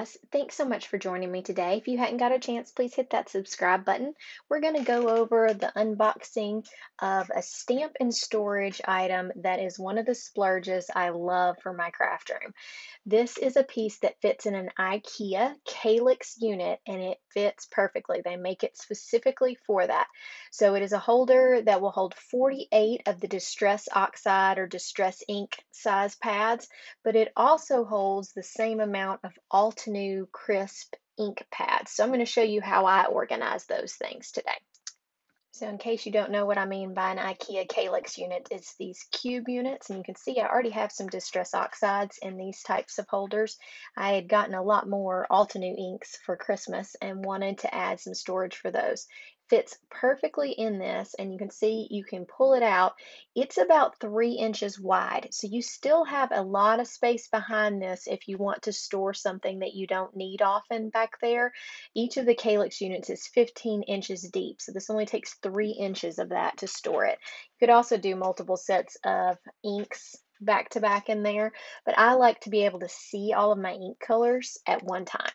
guys, thanks so much for joining me today. If you hadn't got a chance, please hit that subscribe button. We're going to go over the unboxing of a Stamp-N-Storage item that is one of the splurges I love for my craft room. This is a piece that fits in an IKEA Kallax unit, and it fits perfectly. They make it specifically for that. So it is a holder that will hold 48 of the Distress Oxide or Distress Ink size pads, but it also holds the same amount of Altenew Crisp Ink pads. So I'm going to show you how I organize those things today. So in case you don't know what I mean by an IKEA Kallax unit, it's these cube units, and you can see I already have some Distress Oxides in these types of holders. I had gotten a lot more Altenew inks for Christmas and wanted to add some storage for those. Fits perfectly in this, and you can see you can pull it out. It's about 3 inches wide, so you still have a lot of space behind this if you want to store something that you don't need often back there. Each of the Kallax units is 15 inches deep, so this only takes 3 inches of that to store it. You could also do multiple sets of inks back to back in there, but I like to be able to see all of my ink colors at one time.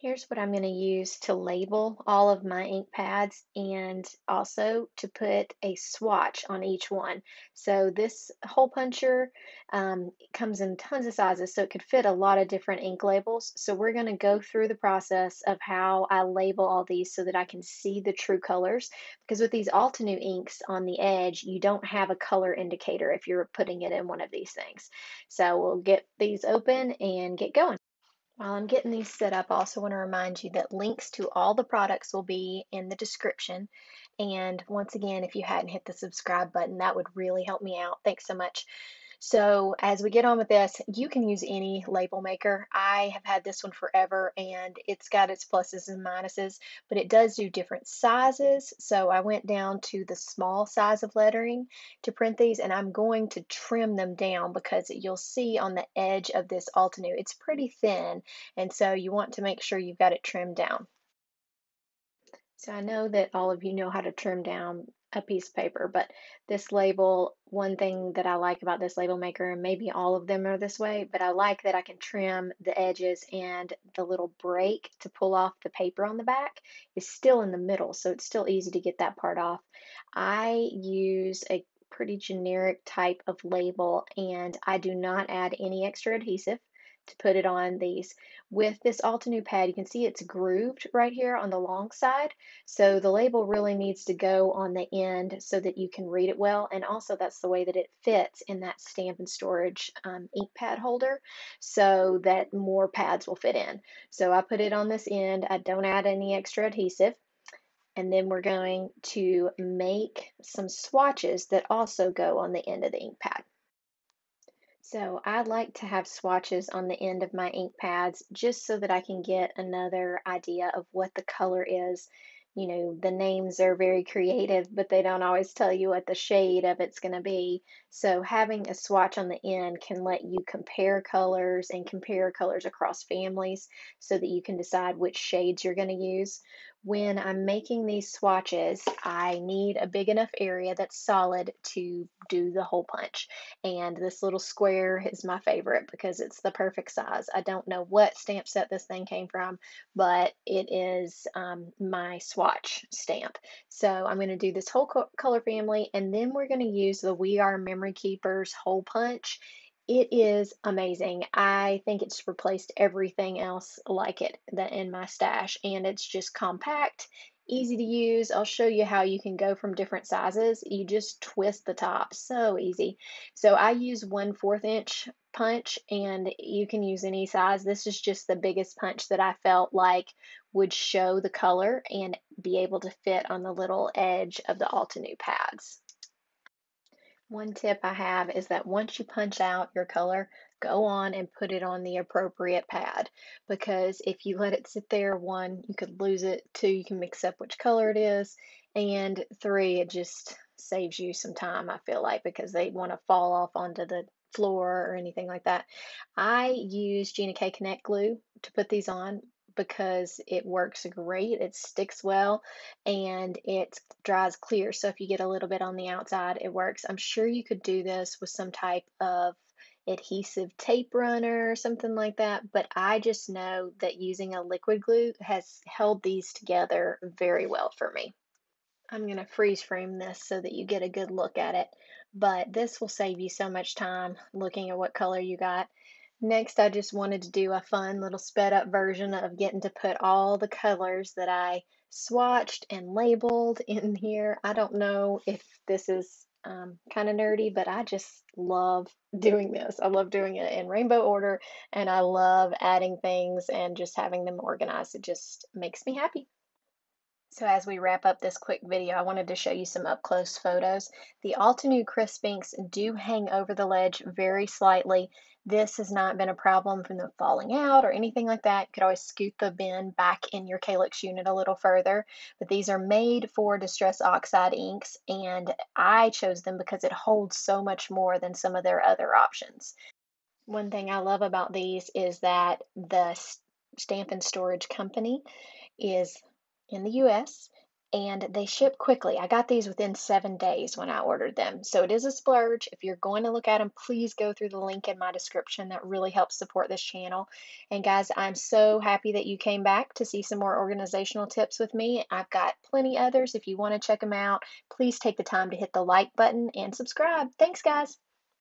Here's what I'm going to use to label all of my ink pads and also to put a swatch on each one. So this hole puncher comes in tons of sizes, so it could fit a lot of different ink labels. So we're going to go through the process of how I label all these so that I can see the true colors. Because with these Altenew inks on the edge, you don't have a color indicator if you're putting it in one of these things. So we'll get these open and get going. While I'm getting these set up, I also want to remind you that links to all the products will be in the description. And once again, if you hadn't hit the subscribe button, that would really help me out. Thanks so much. So as we get on with this, you can use any label maker. I have had this one forever, and it's got its pluses and minuses, but it does do different sizes. So I went down to the small size of lettering to print these, and I'm going to trim them down because you'll see on the edge of this Altenew, it's pretty thin, and so you want to make sure you've got it trimmed down. So I know that all of you know how to trim down a piece of paper, but this label, one thing that I like about this label maker, and maybe all of them are this way, but I like that I can trim the edges, and the little break to pull off the paper on the back is still in the middle, so it's still easy to get that part off. I use a pretty generic type of label, and I do not add any extra adhesive to put it on these. With this Altenew pad, you can see it's grooved right here on the long side, so the label really needs to go on the end so that you can read it well, and also that's the way that it fits in that Stamp-N-Storage ink pad holder, so that more pads will fit in. So I put it on this end, I don't add any extra adhesive, and then we're going to make some swatches that also go on the end of the ink pad. So I like to have swatches on the end of my ink pads just so that I can get another idea of what the color is. You know, the names are very creative, but they don't always tell you what the shade of it's going to be. So having a swatch on the end can let you compare colors and compare colors across families so that you can decide which shades you're going to use. When I'm making these swatches, I need a big enough area that's solid to do the hole punch. And this little square is my favorite because it's the perfect size. I don't know what stamp set this thing came from, but it is my swatch stamp. So I'm going to do this whole color family, and then we're going to use the We Are Memory Keepers hole punch. It is amazing. I think it's replaced everything else like it that in my stash, and it's just compact, easy to use. I'll show you how you can go from different sizes. You just twist the top, so easy. So I use 1/4 inch punch, and you can use any size. This is just the biggest punch that I felt like would show the color and be able to fit on the little edge of the Altenew pads. One tip I have is that once you punch out your color, go on and put it on the appropriate pad, because if you let it sit there, 1, you could lose it, 2, you can mix up which color it is, and 3, it just saves you some time, I feel like, because they want to fall off onto the floor or anything like that. I use Gina K Connect glue to put these on, because it works great, it sticks well, and it dries clear. So if you get a little bit on the outside, it works. I'm sure you could do this with some type of adhesive tape runner or something like that, but I just know that using a liquid glue has held these together very well for me. I'm going to freeze frame this so that you get a good look at it, but this will save you so much time looking at what color you got. Next, I just wanted to do a fun little sped up version of getting to put all the colors that I swatched and labeled in here. I don't know if this is kind of nerdy, but I just love doing this. I love doing it in rainbow order, and I love adding things and just having them organized. It just makes me happy. So as we wrap up this quick video, I wanted to show you some up-close photos. The Altenew Crisp Inks do hang over the ledge very slightly. This has not been a problem from them falling out or anything like that. You could always scoot the bin back in your Kallax unit a little further. But these are made for Distress Oxide inks, and I chose them because it holds so much more than some of their other options. One thing I love about these is that the Stamp-N-Storage company is in the US, and they ship quickly. I got these within 7 days when I ordered them. So it is a splurge. If you're going to look at them, please go through the link in my description. That really helps support this channel. And guys, I'm so happy that you came back to see some more organizational tips with me. I've got plenty others. If you want to check them out, please take the time to hit the like button and subscribe. Thanks, guys.